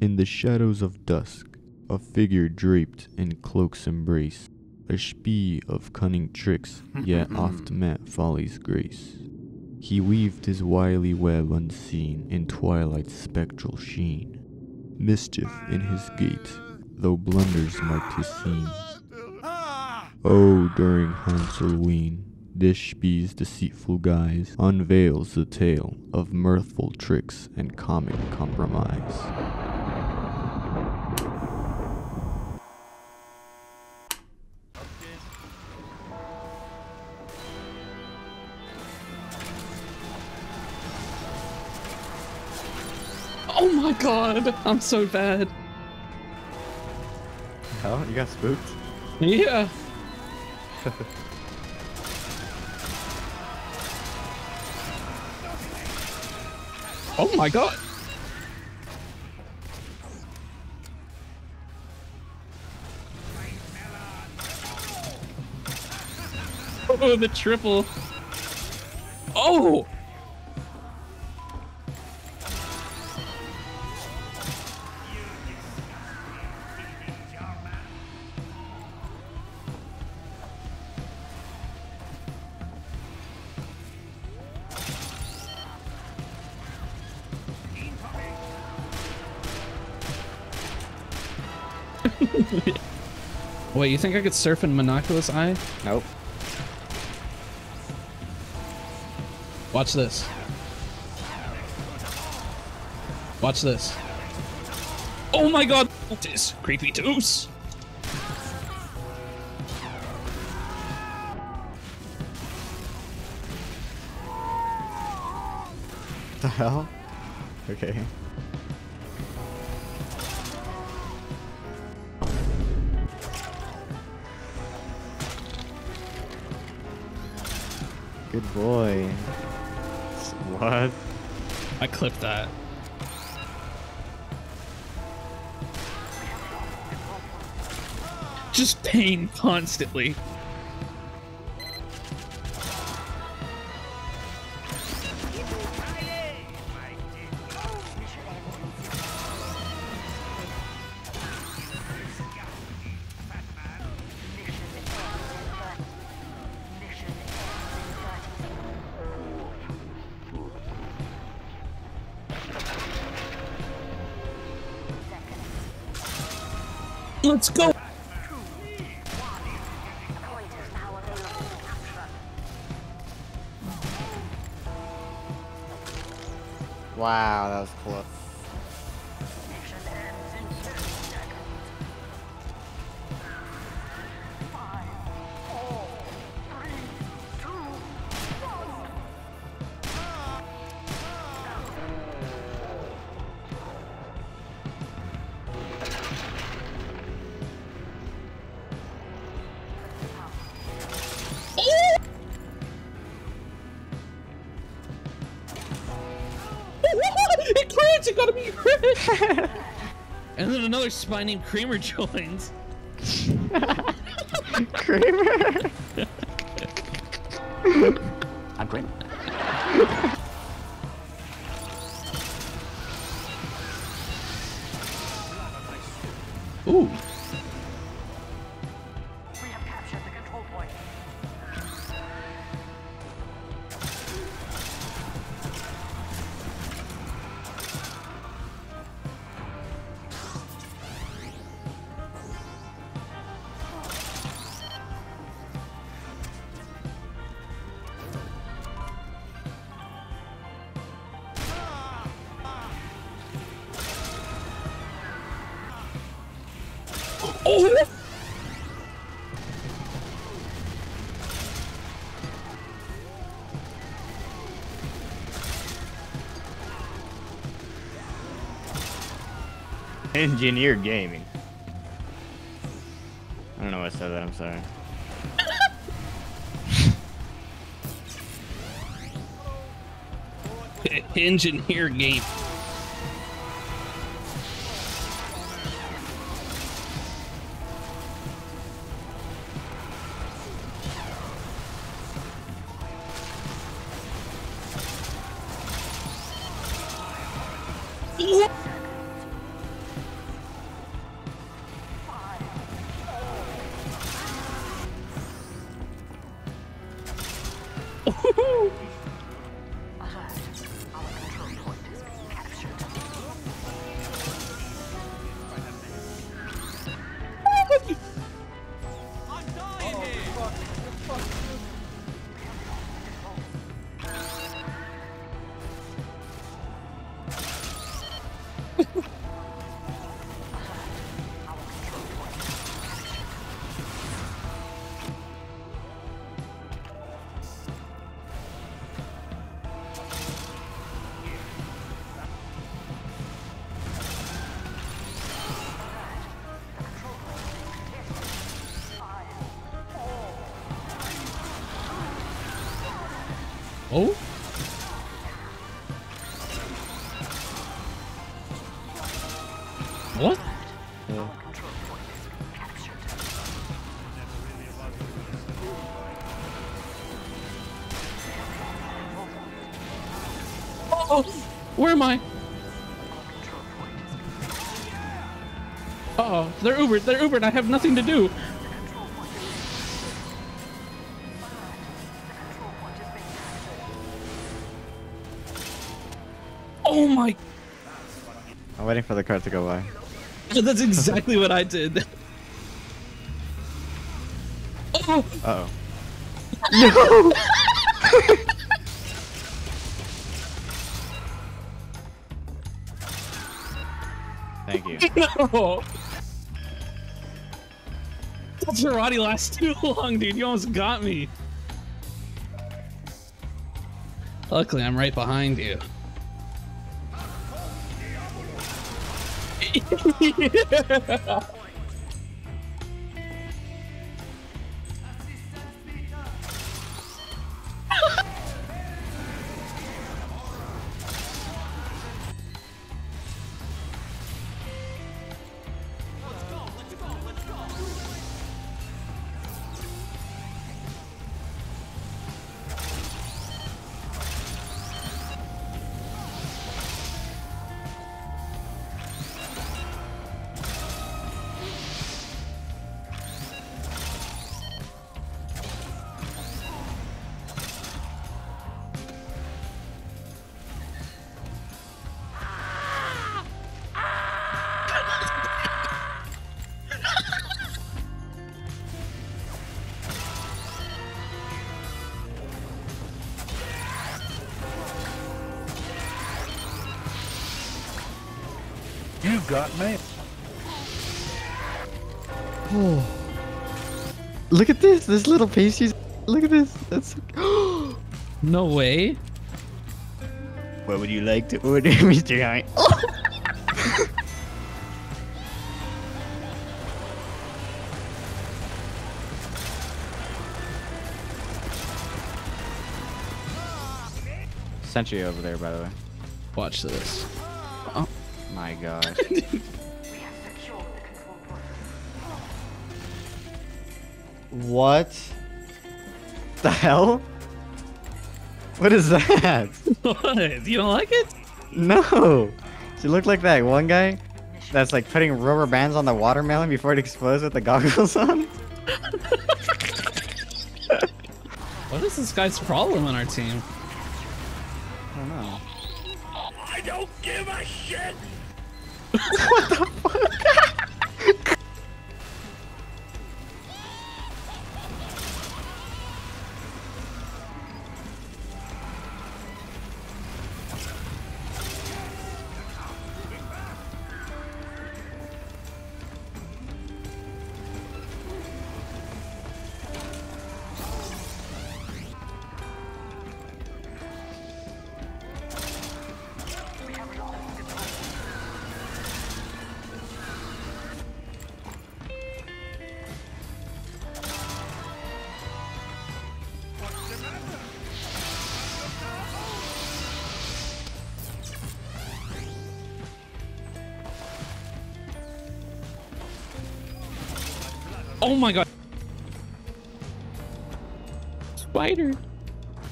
In the shadows of dusk, a figure draped in cloak's embrace, a spee of cunning tricks, yet oft met folly's grace. He weaved his wily web unseen in twilight's spectral sheen. Mischief in his gait, though blunders marked his scene. Oh, during Hawnselween, this spee's deceitful guise unveils the tale of mirthful tricks and comic compromise. Oh my god, I'm so bad. Oh, you got spooked? Yeah. Oh my god. Oh, the triple. Oh! Wait, you think I could surf in Monoculus Eye? Nope. Watch this. Watch this. Oh my god! That is creepy toos! The hell? Okay. Good boy. What? I clipped that. Just pain constantly. Let's go! Wow, that was close. It crits! It gotta be crit! And then another spy named Kramer joins. Kramer? I'm Kramer. Ooh. We have captured the control point. Oh! Engineer Gaming. I don't know why I said that, I'm sorry. Engineer Gaming. Oh? What? Oh. Oh! Where am I? Uh-oh, they're Ubered, I have nothing to do! Oh my! I'm waiting for the cart to go by. That's exactly what I did. Oh! Uh oh. No! Thank you. No! That Jarate lasts too long, dude. You almost got me. Luckily, I'm right behind you. Yeah. You got me. Oh. Look at this. This little pastries. Look at this. That's no way. What would you like to order, Mr. High? Sentry over there, by the way. Watch this. Oh. My gosh. We have secured the control point. What the hell? What is that? What? You don't like it? No. She looked like that one guy that's like putting rubber bands on the watermelon before it explodes with the goggles on. What is this guy's problem on our team? I don't know. I don't give a shit. What the fuck? Oh my god.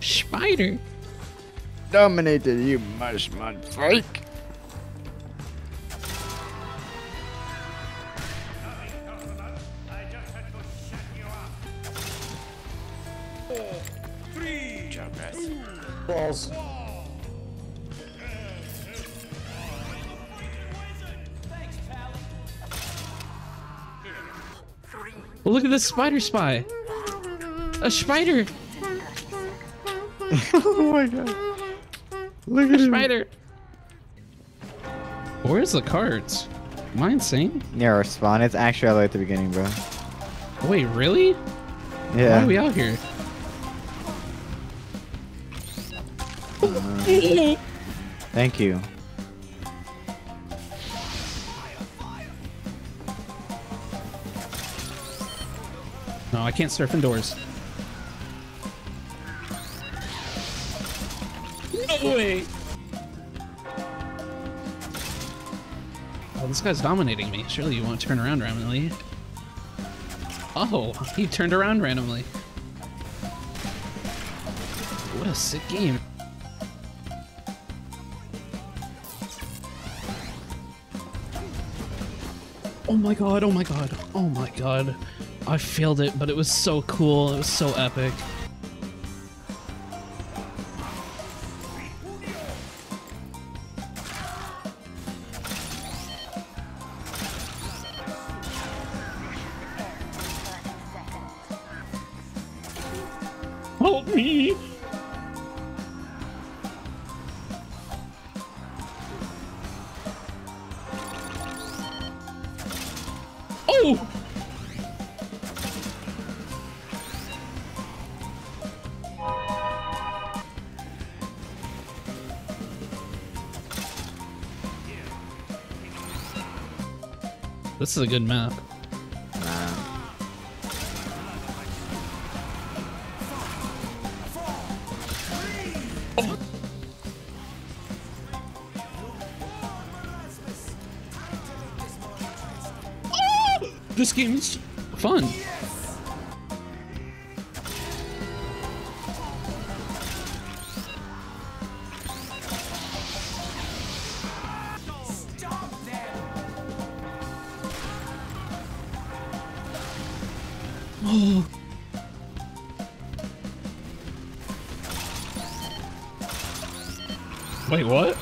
Spider. Dominated you, mushman freak. I just had to shut you up. 4, 3. Jarate. Balls. Well, look at this spider spy. A spider. Oh my god. Look at a spider. Where's the cards? Am I insane? Near our spawn. It's actually all the way at the beginning, bro. Wait, really? Yeah. Why are we out here? Thank you. No, I can't surf indoors. No way! Oh, this guy's dominating me. Surely you won't turn around randomly. Oh, he turned around randomly. What a sick game. Oh my god, oh my god, oh my god. I failed it, but it was so cool. It was so epic. Help me! Oh! This is a good map. Oh. Oh! This game's fun. Oh. Wait, what? Oh.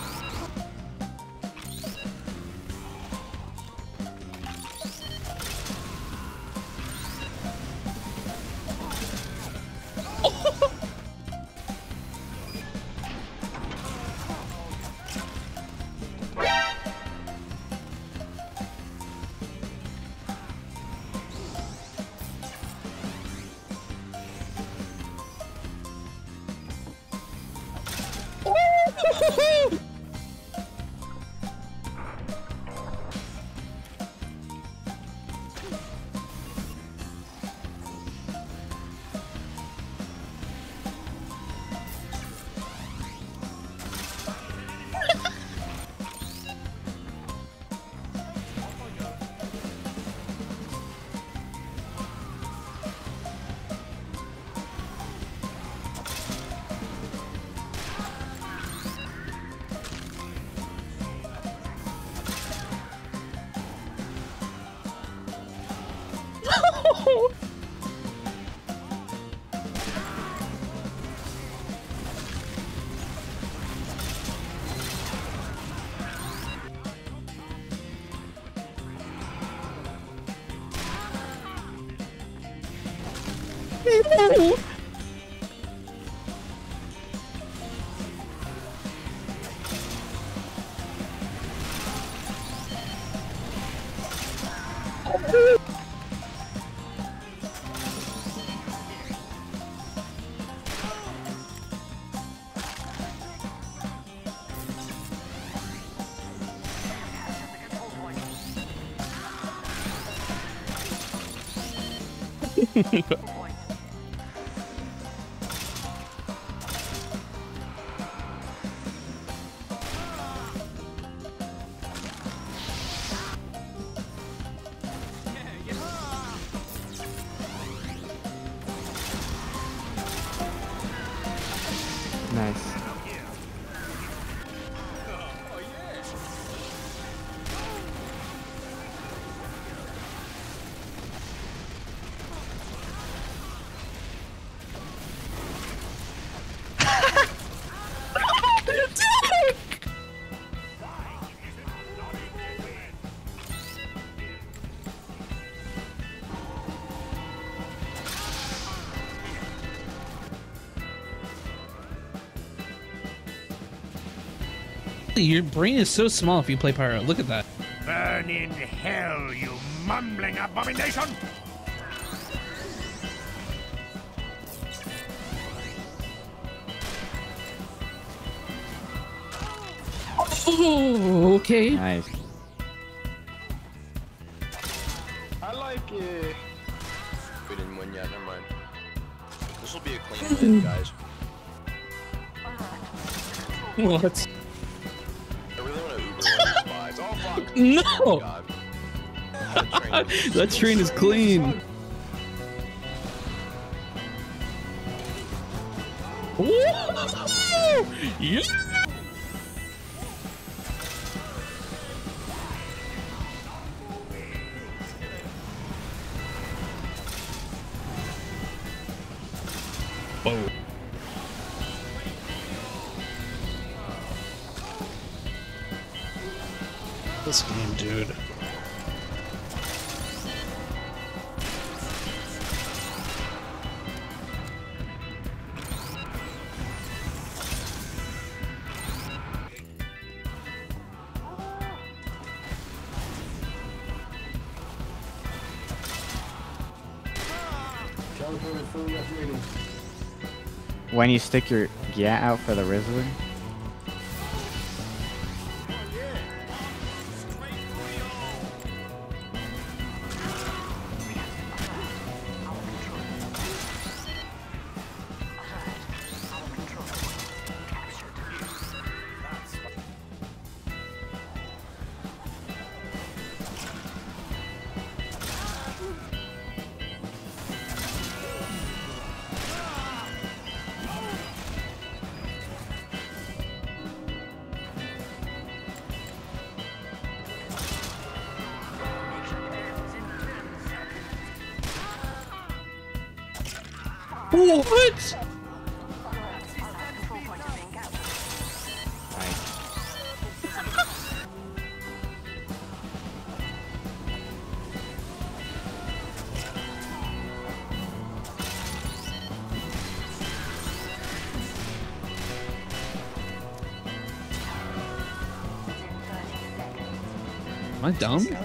Nice. Exactly, your brain is so small if you play Pyro. Look at that. Burn in hell, you mumbling abomination! Oh, okay. Nice. I like it. We didn't win yet, never mind. This will be a clean win, guys. What? I really want to Uber on the vibes. Oh, fuck. No! Oh, God. That train is clean. Whoa! Yeah! Whoa. This game, dude. When you stick your yeah out for the Rizzler? What? Am I dumb? Yeah.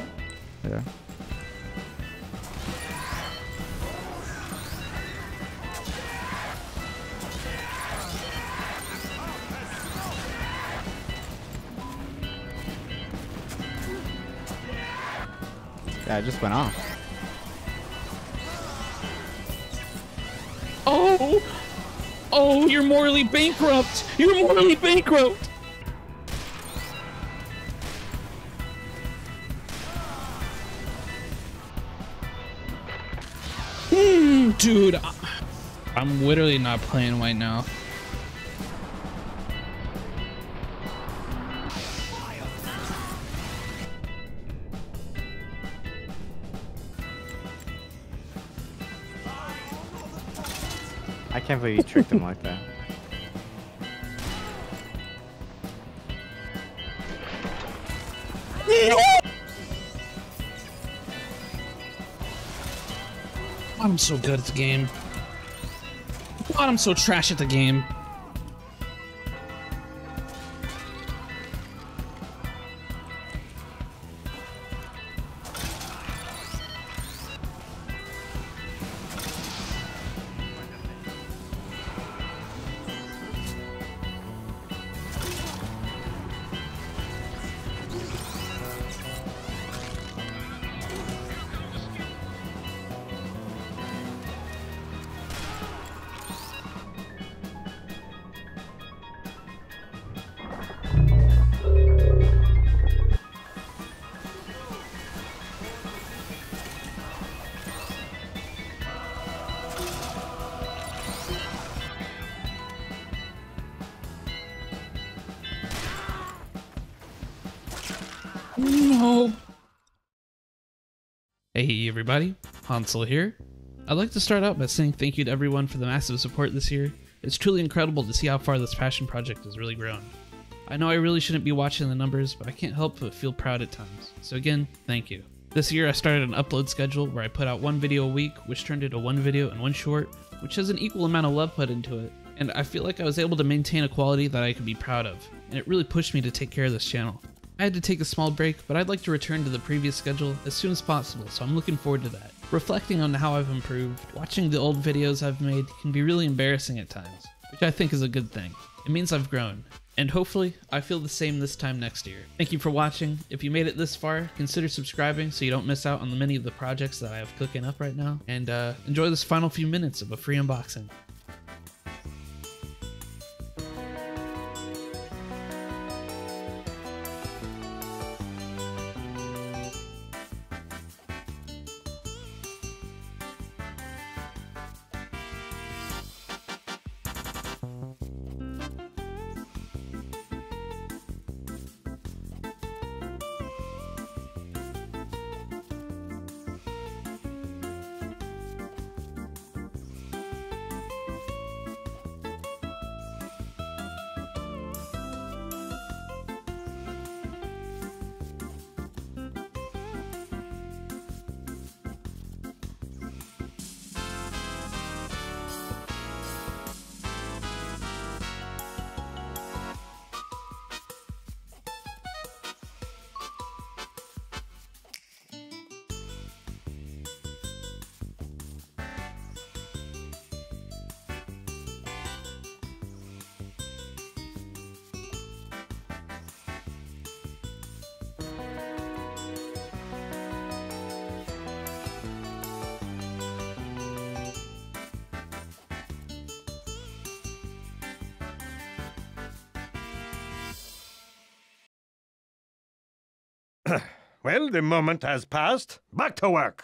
Yeah, it just went off. Oh! Oh, you're morally bankrupt! You're morally bankrupt! Dude, I'm literally not playing right now. I can't believe you tricked him like that. I'm so good at the game. God, I'm so trash at the game. No. Hey everybody, Hawnselween here. I'd like to start out by saying thank you to everyone for the massive support this year. It's truly incredible to see how far this passion project has really grown. I know I really shouldn't be watching the numbers, but I can't help but feel proud at times. So again, thank you. This year I started an upload schedule where I put out one video a week, which turned into one video and one short, which has an equal amount of love put into it, and I feel like I was able to maintain a quality that I could be proud of. and it really pushed me to take care of this channel. I had to take a small break, but I'd like to return to the previous schedule as soon as possible, so I'm looking forward to that. Reflecting on how I've improved, watching the old videos I've made can be really embarrassing at times, which I think is a good thing. It means I've grown, and hopefully I feel the same this time next year. Thank you for watching. If you made it this far, consider subscribing so you don't miss out on the many of the projects that I have cooking up right now, and enjoy this final few minutes of a free unboxing. Well, the moment has passed. Back to work!